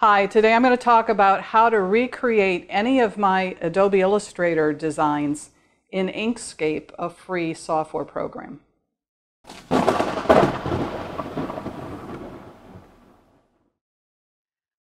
Hi, today I'm going to talk about how to recreate any of my Adobe Illustrator designs in Inkscape, a free software program.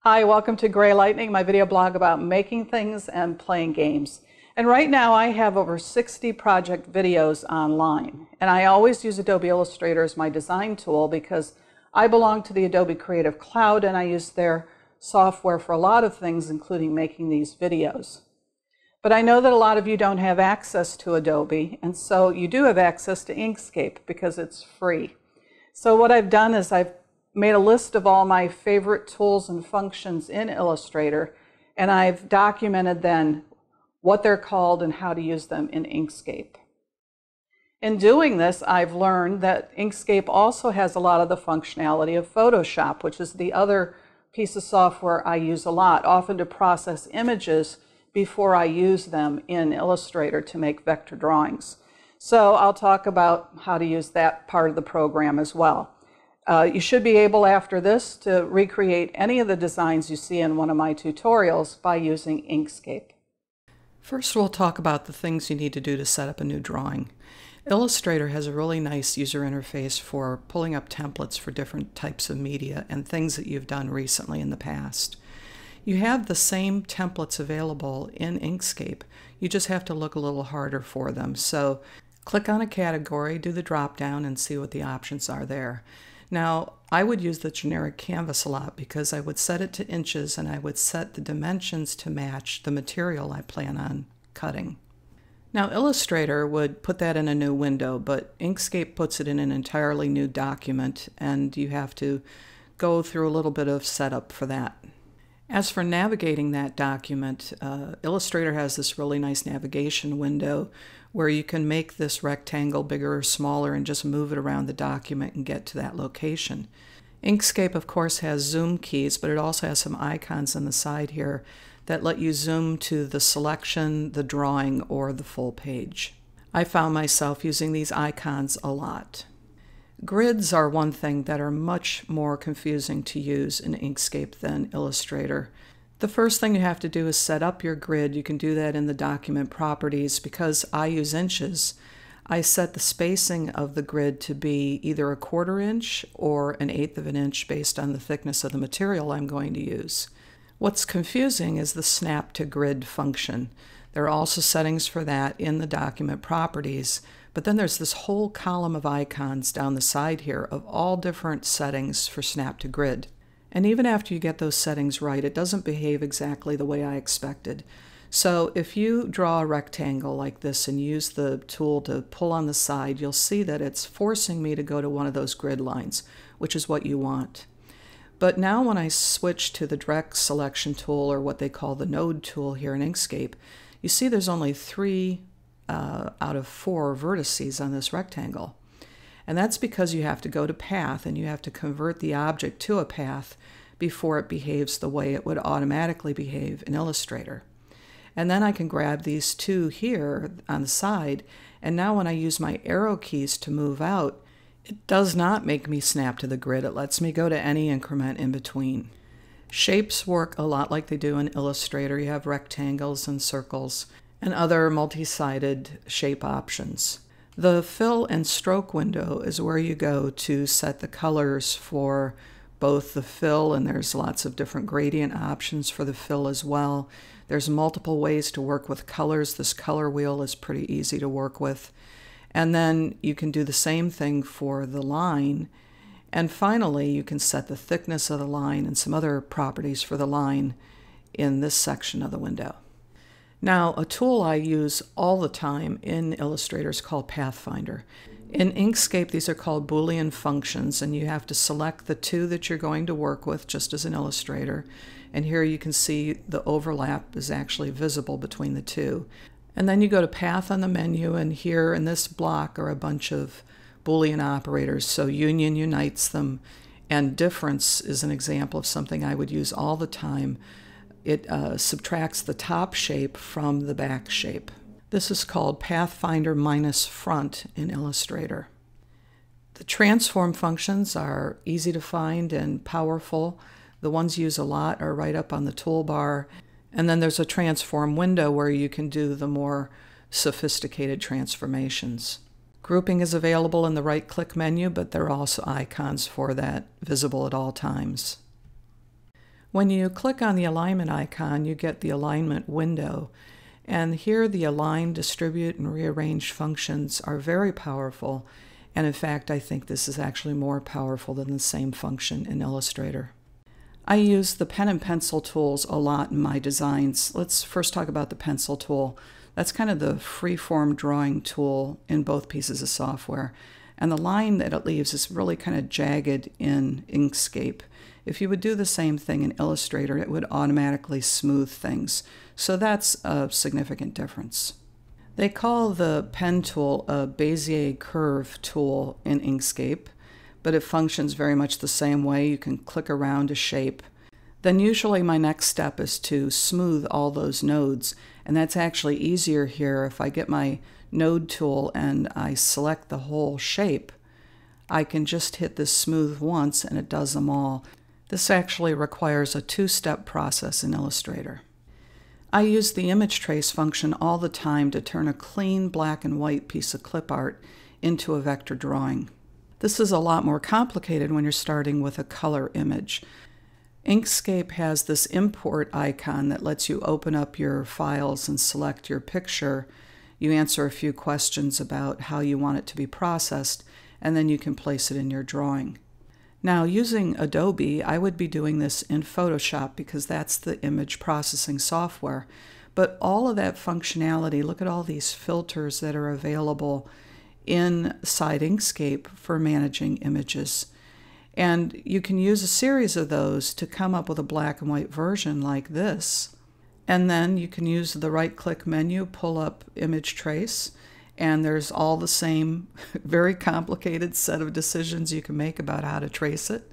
Hi, welcome to Gray Lightning, my video blog about making things and playing games. And right now I have over 60 project videos online. And I always use Adobe Illustrator as my design tool because I belong to the Adobe Creative Cloud and I use their software for a lot of things, including making these videos. But I know that a lot of you don't have access to Adobe, and so you do have access to Inkscape because it's free. So what I've done is I've made a list of all my favorite tools and functions in Illustrator, and I've documented then what they're called and how to use them in Inkscape. In doing this, I've learned that Inkscape also has a lot of the functionality of Photoshop, which is the other piece of software I use a lot, often to process images before I use them in Illustrator to make vector drawings. So I'll talk about how to use that part of the program as well. You should be able after this to recreate any of the designs you see in one of my tutorials by using Inkscape. First, we'll talk about the things you need to do to set up a new drawing. Illustrator has a really nice user interface for pulling up templates for different types of media and things that you've done recently in the past. You have the same templates available in Inkscape. You just have to look a little harder for them. So click on a category, do the drop down, and see what the options are there. Now, I would use the generic canvas a lot because I would set it to inches and I would set the dimensions to match the material I plan on cutting. Now, Illustrator would put that in a new window, but Inkscape puts it in an entirely new document, and you have to go through a little bit of setup for that. As for navigating that document, Illustrator has this really nice navigation window where you can make this rectangle bigger or smaller and just move it around the document and get to that location. Inkscape, of course, has zoom keys, but it also has some icons on the side here that let you zoom to the selection, the drawing, or the full page. I found myself using these icons a lot. Grids are one thing that are much more confusing to use in Inkscape than Illustrator. The first thing you have to do is set up your grid. You can do that in the document properties. Because I use inches, I set the spacing of the grid to be either 1/4 inch or 1/8 inch based on the thickness of the material I'm going to use. What's confusing is the snap to grid function. There are also settings for that in the document properties, but then there's this whole column of icons down the side here of all different settings for snap to grid. And even after you get those settings right, it doesn't behave exactly the way I expected. So if you draw a rectangle like this and use the tool to pull on the side, you'll see that it's forcing me to go to one of those grid lines, which is what you want. But now when I switch to the direct selection tool, or what they call the node tool here in Inkscape, you see there's only 3 out of 4 vertices on this rectangle. And that's because you have to go to path and you have to convert the object to a path before it behaves the way it would automatically behave in Illustrator. And then I can grab these two here on the side, and now when I use my arrow keys to move out, it does not make me snap to the grid. It lets me go to any increment in between. Shapes work a lot like they do in Illustrator. You have rectangles and circles and other multi-sided shape options. The fill and stroke window is where you go to set the colors for both the fill, and there's lots of different gradient options for the fill as well. There's multiple ways to work with colors. This color wheel is pretty easy to work with. And then you can do the same thing for the line. And finally, you can set the thickness of the line and some other properties for the line in this section of the window. Now, a tool I use all the time in Illustrator is called Pathfinder. In Inkscape, these are called Boolean functions, and you have to select the two that you're going to work with, just as in Illustrator. And here you can see the overlap is actually visible between the two. And then you go to Path on the menu, and here in this block are a bunch of Boolean operators. So union unites them, and difference is an example of something I would use all the time. It subtracts the top shape from the back shape. This is called Pathfinder minus front in Illustrator. The transform functions are easy to find and powerful. The ones used a lot are right up on the toolbar. And then there's a transform window where you can do the more sophisticated transformations. Grouping is available in the right-click menu, but there are also icons for that visible at all times. When you click on the alignment icon, you get the alignment window. And here the align, distribute, and rearrange functions are very powerful. And in fact, I think this is actually more powerful than the same function in Illustrator. I use the pen and pencil tools a lot in my designs. Let's first talk about the pencil tool. That's kind of the freeform drawing tool in both pieces of software. And the line that it leaves is really kind of jagged in Inkscape. If you would do the same thing in Illustrator, it would automatically smooth things. So that's a significant difference. They call the pen tool a Bezier curve tool in Inkscape, but it functions very much the same way. You can click around a shape. Then usually my next step is to smooth all those nodes, and that's actually easier here. If I get my node tool and I select the whole shape, I can just hit this smooth once and it does them all. This actually requires a two-step process in Illustrator. I use the image trace function all the time to turn a clean black and white piece of clip art into a vector drawing. This is a lot more complicated when you're starting with a color image. Inkscape has this import icon that lets you open up your files and select your picture. You answer a few questions about how you want it to be processed, and then you can place it in your drawing. Now, using Adobe, I would be doing this in Photoshop because that's the image processing software. But all of that functionality, look at all these filters that are available inside Inkscape for managing images. And you can use a series of those to come up with a black and white version like this. And then you can use the right-click menu, pull up image trace, and there's all the same very complicated set of decisions you can make about how to trace it.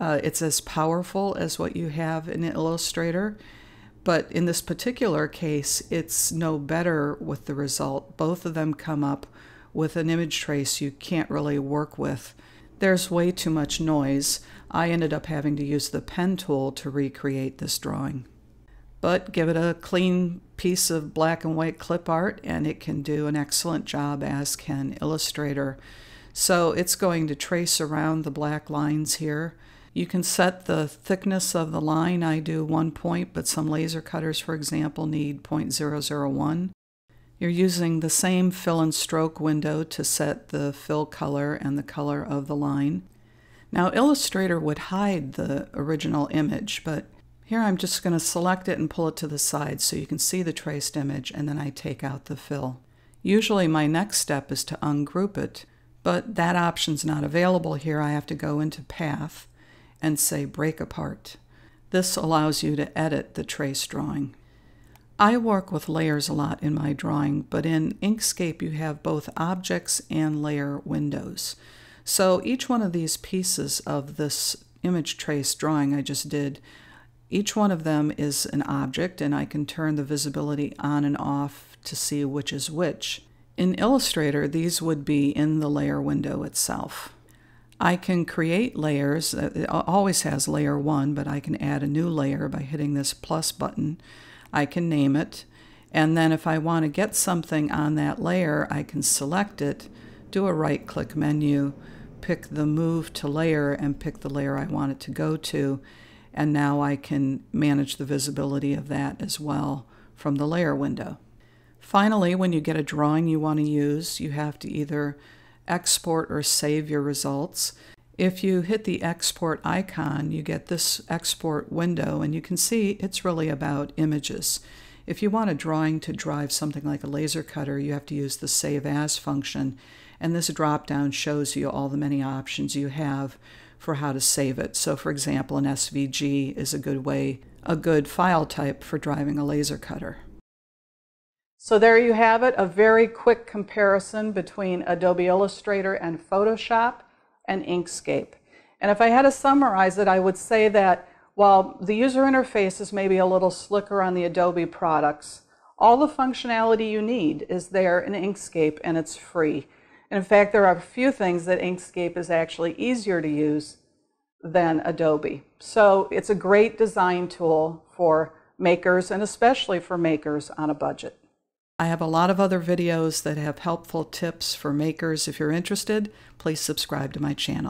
It's as powerful as what you have in Illustrator, but in this particular case, it's no better with the result. Both of them come up with an image trace you can't really work with. There's way too much noise. I ended up having to use the pen tool to recreate this drawing. But give it a clean piece of black and white clip art and it can do an excellent job, as can Illustrator. So it's going to trace around the black lines here. You can set the thickness of the line. I do 1 point, but some laser cutters, for example, need 0.001. You're using the same fill and stroke window to set the fill color and the color of the line. Now Illustrator would hide the original image, but here I'm just going to select it and pull it to the side so you can see the traced image, and then I take out the fill. Usually my next step is to ungroup it, but that option's not available here. I have to go into Path and say Break Apart. This allows you to edit the trace drawing. I work with layers a lot in my drawing, but in Inkscape you have both objects and layer windows. So each one of these pieces of this image trace drawing I just did, each one of them is an object, and I can turn the visibility on and off to see which is which. In Illustrator, these would be in the layer window itself. I can create layers. It always has layer 1, but I can add a new layer by hitting this plus button. I can name it, and then if I want to get something on that layer, I can select it, do a right-click menu, pick the Move to Layer, and pick the layer I want it to go to, and now I can manage the visibility of that as well from the layer window. Finally, when you get a drawing you want to use, you have to either export or save your results. If you hit the export icon, you get this export window, and you can see it's really about images. If you want a drawing to drive something like a laser cutter, you have to use the Save As function, and this drop-down shows you all the many options you have for how to save it. So, for example, an SVG is a good file type for driving a laser cutter. So there you have it, a very quick comparison between Adobe Illustrator and Photoshop and Inkscape. And if I had to summarize it, I would say that while the user interface is maybe a little slicker on the Adobe products, all the functionality you need is there in Inkscape, and it's free. And in fact, there are a few things that Inkscape is actually easier to use than Adobe. So it's a great design tool for makers, and especially for makers on a budget. I have a lot of other videos that have helpful tips for makers. If you're interested, please subscribe to my channel.